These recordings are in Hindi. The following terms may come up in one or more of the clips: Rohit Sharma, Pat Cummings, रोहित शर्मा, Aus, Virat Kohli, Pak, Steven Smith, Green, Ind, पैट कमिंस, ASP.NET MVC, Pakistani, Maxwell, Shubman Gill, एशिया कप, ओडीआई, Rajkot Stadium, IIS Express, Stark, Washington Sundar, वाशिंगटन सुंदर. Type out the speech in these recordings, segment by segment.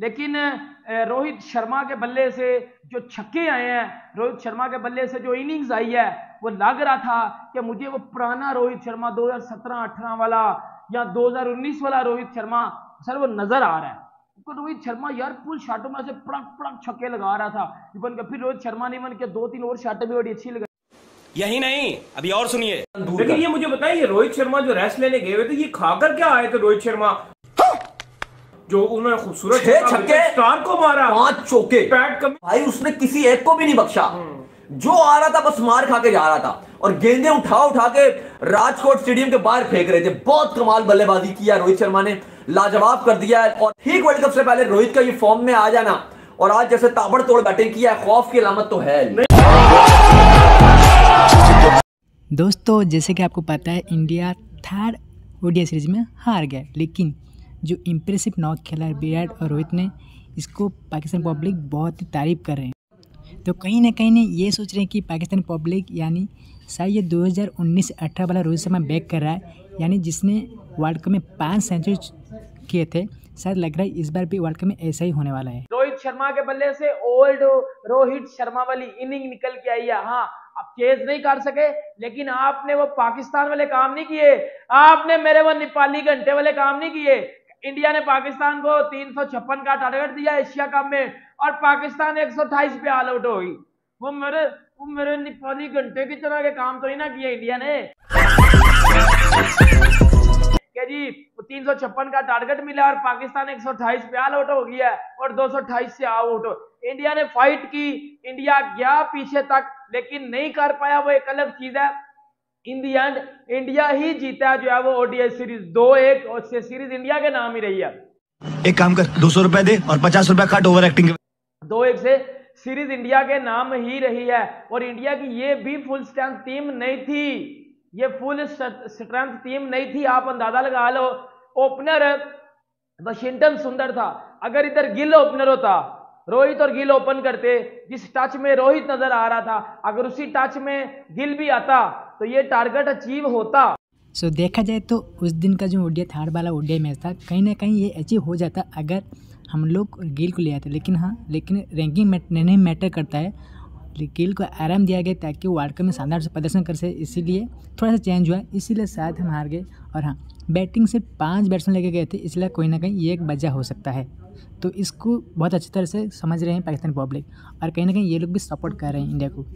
लेकिन रोहित शर्मा के बल्ले से जो छक्के आए हैं, रोहित शर्मा के बल्ले से जो इनिंग्स आई है, वो लग रहा था कि मुझे वो पुराना रोहित शर्मा 2017-18 वाला या 2019 वाला रोहित शर्मा सर वो नजर आ रहा है। तो रोहित शर्मा यार फुल शॉटों में से पड़क पड़क छक्के लगा रहा था। इवन फिर रोहित शर्मा ने इवन के 2-3 और शॉटें भी बड़ी अच्छी लगा। यही नहीं, अभी और सुनिए। लेकिन ये मुझे बताइए, रोहित शर्मा जो रेस्ट लेने गए हुए थे, ये खाकर क्या आए थे रोहित शर्मा? जो उन्होंने खूबसूरत छक्के, स्टार को मारा, 5 चौके, पैट कमिंस, भाई उसने किसी एक को भी नहीं बख्शा। जो आ रहा था बस मार खा के जा रहा था और गेंदें उठा उठा के राजकोट स्टेडियम के बाहर फेंक रहे थे। बहुत कमाल बल्लेबाजी किया रोहित शर्मा ने, लाजवाब कर दिया है। और ठीक वर्ल्ड कप से पहले रोहित का ये फॉर्म में आ जाना और आज जैसे ताबड़तोड़ बैटिंग किया है, खौफ की अलामत तो है। दोस्तों, जैसे कि आपको पता है, इंडिया 3rd ओडीआई सीरीज में हार गया, लेकिन जो इम्प्रेसिव नॉक खेला विराट और रोहित ने, इसको पाकिस्तान पब्लिक बहुत ही तारीफ कर रहे हैं। तो कहीं ना ये सोच रहे हैं कि पाकिस्तान पब्लिक यानी शायद ये 2019-18 वाला रोहित शर्मा बैक कर रहा है, यानी जिसने वर्ल्ड कप में 5 सेंचुरी किए थे, शायद लग रहा है इस बार भी वर्ल्ड कप में ऐसा ही होने वाला है। रोहित शर्मा के बल्ले से ओल्ड रोहित शर्मा वाली इनिंग निकल के आई है। हाँ, आप चेज नहीं कर सके, लेकिन आपने वो पाकिस्तान वाले काम नहीं किए, आपने मेरे वो नेपाली घंटे वाले काम नहीं किए। इंडिया ने पाकिस्तान को 356 का टारगेट दिया एशिया कप में और पाकिस्तान 128 पे ऑल आउट हो गई। वो मेरे नेपाली घंटे की तरह के काम तो ही ना किए इंडिया ने। कि जी 356 का टारगेट मिला और पाकिस्तान 128 पे ऑल आउट हो गया और 228 से आउट हो। इंडिया ने फाइट की, इंडिया गया पीछे तक, लेकिन नहीं कर पाया। वो एक अलग चीज है। इन दी एंड इंडिया ही जीता जो है वो ओडीआई सीरीज। 2-1 और से सीरीज इंडिया के नाम ही रही है। एक काम कर, 200 रुपए दे और 50 रुपए कट ओवर एक्टिंग। 2-1 से सीरीज इंडिया के नाम ही रही है। और इंडिया की ये भी फुल स्ट्रेंथ टीम नहीं थी, ये फुल स्ट्रेंथ टीम नहीं थी। आप अंदाजा लगा लो, ओपनर वाशिंगटन सुंदर था। अगर इधर गिल ओपनर होता, रोहित और गिल ओपन करते, जिस टच में रोहित नजर आ रहा था, अगर उसी टच में गिल भी आता तो ये टारगेट अचीव होता। सो देखा जाए तो उस दिन का जो ओडीआई 3rd वाला ओडीआई मैच था, कहीं ना कहीं ये अचीव हो जाता अगर हम लोग गिल को ले आते। लेकिन हाँ, लेकिन रैंकिंग नहीं मैटर करता है। गिल को आराम दिया गया ताकि वो वर्ल्ड कप में शानदार से प्रदर्शन कर सके, इसीलिए थोड़ा सा चेंज हुआ, इसीलिए शायद हम हार गए। और हाँ, बैटिंग से 5 बैट्समैन लेके गए थे, इसलिए कोई ना कहीं ये एक वजह हो सकता है। तो इसको बहुत अच्छी तरह से समझ रहे हैं पाकिस्तान पब्लिक और कहीं ना कहीं ये लोग भी सपोर्ट कर रहे हैं इंडिया को।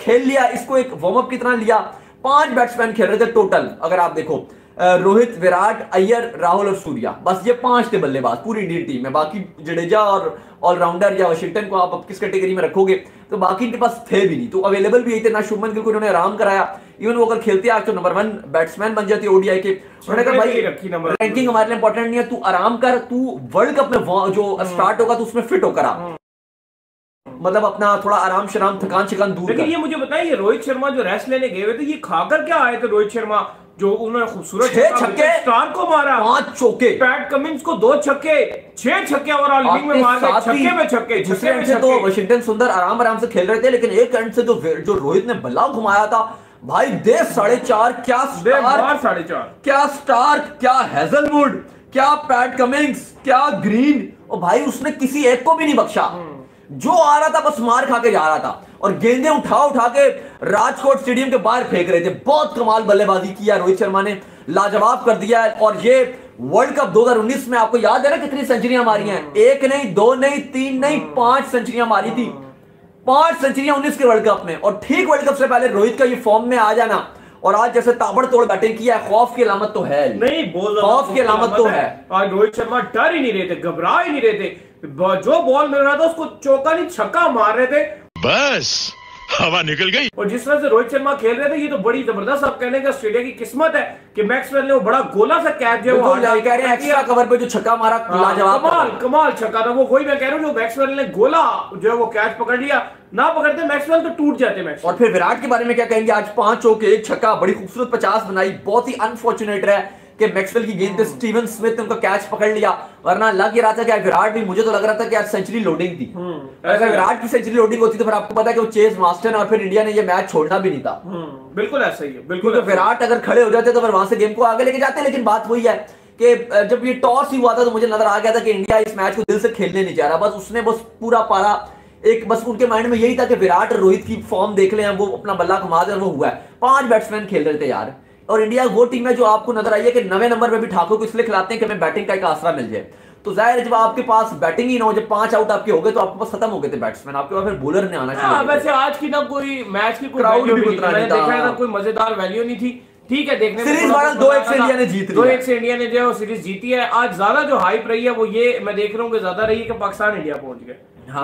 खेल लिया इसको, एक वार्म अप कितना लिया, 5 बैट्समैन खेल रहे थे टोटल। अगर आप देखो, रोहित, विराट, अय्यर, राहुल और सूर्या, बस ये 5 थे बल्लेबाज पूरी इंडियन टीम में। बाकी जडेजा और ऑलराउंडर या वाशिंगटन को आप किस कैटेगरी में रखोगे, तो बाकी इनके पास थे भी नहीं, तो अवेलेबल भी यही थे ना। शुभमन गिल को उन्होंने आराम कराया, इवन वो अगर खेलते आज तो नंबर 1 बैट्समैन बन जाते ओडीआई के। उन्होंने कहा भाई रैंकिंग हमारे लिए इंपॉर्टेंट नहीं है, तू आराम कर, तू वर्ल्ड कप में जो स्टार्ट होगा तो उसमें फिट होकर आ, मतलब अपना थोड़ा आराम शराम थकान शिकान दूर। लेकिन ये मुझे बताइए, रोहित शर्मा जो रेस्ट लेने गए हुए थे, ये खाकर क्या आए थे रोहित शर्मा? जो उन्होंने खूबसूरत 6 छक्के, स्टार को मारा, 5 चौके, पैट कमिंस को 2 छक्के, 6 छक्के ओवरऑल इनिंग में मार गए। छक्के में तो वाशिंगटन सुंदर आराम से खेल रहे थे, लेकिन एक एंड से जो रोहित ने बल्ला घुमाया था भाई, दे 4.5, क्या स्टार्क, क्या हैजलवुड, क्या पैट कमिंग्स, क्या ग्रीन, और भाई उसने किसी एक को भी नहीं बख्शा। जो आ रहा था बस मार खा के जा रहा था और गेंदें उठा उठा के राजकोट स्टेडियम के बाहर फेंक रहे थे। बहुत कमाल बल्लेबाजी किया रोहित शर्मा ने, लाजवाब कर दिया है। और ये वर्ल्ड कप 2019 में आपको याद है ना कितनी सेंचुरियां मारी हैं? 1 नहीं 2 नहीं 3 नहीं 5 सेंचुरियां मारी थी। 5 सेंचुरियां 19 के वर्ल्ड कप में। और ठीक वर्ल्ड कप से पहले रोहित का ये फॉर्म में आ जाना और आज जैसे ताबड़तोड़ बैटिंग किया है, खौफ की अलामत तो है नहीं। खौफ की अलामत तो है। आज रोहित शर्मा डर ही नहीं रहे थे, घबरा ही नहीं रहे थे। जो बॉल मिल रहा था उसको चौका नहीं छक्का मार रहे थे, बस हवा निकल गई। और जिस तरह से रोहित शर्मा खेल रहे थे, ये तो बड़ी जबरदस्त आप कहने का ऑस्ट्रेलिया की किस्मत है कि मैक्सवेल ने वो बड़ा गोला सा कैच जो एक्स्ट्रा कवर पे जो छक्का मारा, लाजवाब कमाल छक्का था वो। वही मैं कह रहा हूँ, जो मैक्सवेल ने गोला जो है वो कैच पकड़ लिया, ना पकड़ते मैक्सवेल तो टूट जाते मैच। और फिर विराट के बारे में क्या कहेंगे, आज 5 चौके, 1 छक्का, बड़ी खूबसूरत 50 बनाई। बहुत ही अनफॉर्चुनेट है कि मैक्सवेल की गेंद पे स्टीवन स्मिथ ने उनका कैच पकड़ लिया, वरना लग ही रहा था कि विराट भी, मुझे तो लग रहा था कि आज सेंचुरी लोडिंग थी। अगर विराट की सेंचुरी लोडिंग होती तो फिर आपको पता है कि वो चेज मास्टर है और फिर इंडिया ने ये मैच छोड़ना भी नहीं था। बिल्कुल ऐसा ही है, बिल्कुल। तो विराट अगर खड़े हो जाते तो फिर वहां से गेम को आगे लेके जाते। लेकिन बात वही है कि जब ये टॉस ही हुआ था तो मुझे नजर आ गया था कि इंडिया इस मैच को दिल से खेलने नहीं जा रहा। बस उसने बस पूरा पारा एक बस उनके माइंड में यही था कि विराट रोहित की फॉर्म देख लें, वो अपना बल्ला घुमा दें, और वो हुआ है। 5 बैट्समैन खेल रहे थे यार, और इंडिया वो टीम है जो आपको नजर आई है कि 9वें नंबर पर भी ठाकुर को इसलिए खिलाते हैं कि हमें बैटिंग का एक आसरा मिल जाए। तो जाहिर है जब आपके पास बैटिंग ही ना हो, जब 5 आउट आपके हो गए तो आपके पास खत्म हो गए थे बैट्समैन, आपके पास फिर बॉलर ने आना चाहिए। वैसे आज की ना कोई मैच की क्राउड भी मैंने देखा ना कोई मजेदार वैल्यू नहीं थी। ठीक है, देखने सीरीज 2-1 से इंडिया ने जीत ली, 2-1 से इंडिया ने जो है सीरीज जीती है। आज ज्यादा जो हाइप रही है वो ये मैं देख रहा हूँ कि ज्यादा रही है कि पाकिस्तान इंडिया पहुंच गए,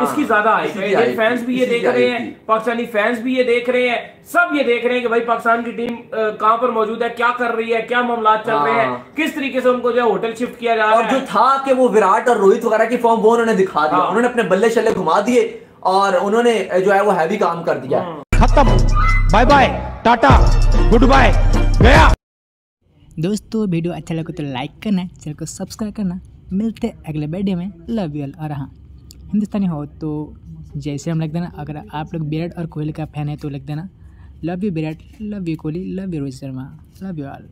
इसकी ज्यादा हाइप है। इंडियन फैंस भी ये देख रहे हैं, पाकिस्तानी फैंस भी ये देख रहे हैं, सब ये देख रहे हैं कि भाई पाकिस्तान की टीम कहाँ पर मौजूद है, क्या कर रही है, क्या मामला चल रहे हैं, किस तरीके से उनको जो है होटल शिफ्ट किया जा रहा है। और जो था कि वो विराट और रोहित वगैरह की फॉर्म वो उन्होंने दिखा दिया, उन्होंने अपने बल्ले शल्ले घुमा दिए और उन्होंने जो है वो हैवी काम कर दिया। खत्म, bye bye, Tata, good bye, गया। दोस्तों वीडियो अच्छा लगे तो लाइक करना, चैनल को सब्सक्राइब करना। मिलते हैं अगले वीडियो में, लव यू ऑल। और हाँ, हिंदुस्तानी हो तो जैसे हम लिख देना, अगर आप लोग विराट और कोहली का फैन है तो लिख देना love you Virat, love you Kohli, love you रोहित शर्मा, love you all.